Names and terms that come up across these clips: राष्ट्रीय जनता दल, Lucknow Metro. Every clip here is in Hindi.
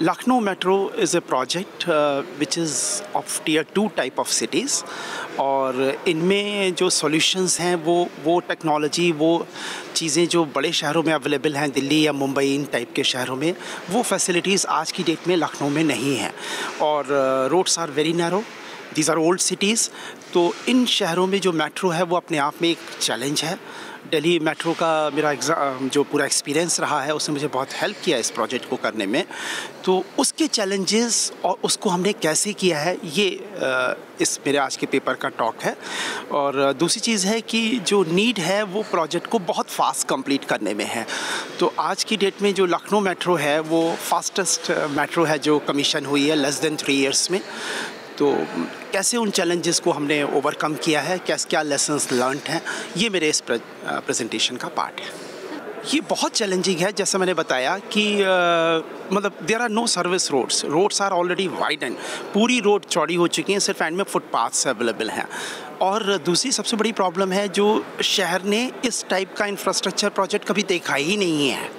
Lucknow Metro is a project which is of tier 2 type of cities और इनमें जो solutions हैं वो technology वो चीज़ें जो बड़े शहरों में available हैं दिल्ली या मुंबई इन type के शहरों में वो facilities आज की date में लखनऊ में नहीं हैं और roads are very narrow. These are old cities. तो इन शहरों में जो metro है वो अपने आप में एक challenge है. दिल्ली मेट्रो का मेरा जो पूरा एक्सपीरियंस रहा है उसने मुझे बहुत हेल्प किया इस प्रोजेक्ट को करने में. तो उसके चैलेंजेस और उसको हमने कैसे किया है ये इस मेरे आज के पेपर का टॉक है. और दूसरी चीज़ है कि जो नीड है वो प्रोजेक्ट को बहुत फास्ट कंप्लीट करने में है. तो आज की डेट में जो लखनऊ मेट्रो है वो फास्टेस्ट मेट्रो है जो कमीशन हुई है लेस देन 3 ईयर्स में. तो कैसे उन चैलेंजेस को हमने ओवरकम किया है, कैसे क्या लेसन्स लर्न्ड हैं, ये मेरे इस प्रेजेंटेशन का पार्ट है. ये बहुत चैलेंजिंग है. जैसा मैंने बताया कि मतलब there are no service roads. Roads are already widen, पूरी रोड चौड़ी हो चुकी हैं, सिर्फ एंड में फुटपाथ्स अवेलेबल हैं. और दूसरी सबसे बड़ी प्रॉब्लम है जो शहर ने इस टाइप का इंफ्रास्ट्रक्चर प्रोजेक्ट कभी देखा ही नहीं है.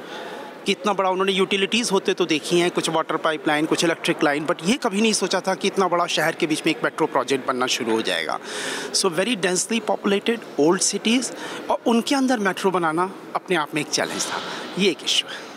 कि इतना बड़ा उन्होंने यूटिलिटीज़ होते तो देखी हैं, कुछ वाटर पाइपलाइन, कुछ इलेक्ट्रिक लाइन, बट ये कभी नहीं सोचा था कि इतना बड़ा शहर के बीच में एक मेट्रो प्रोजेक्ट बनना शुरू हो जाएगा. So very densely populated old cities और उनके अंदर मेट्रो बनाना अपने आप में एक चैलेंज था. ये एक इशू है.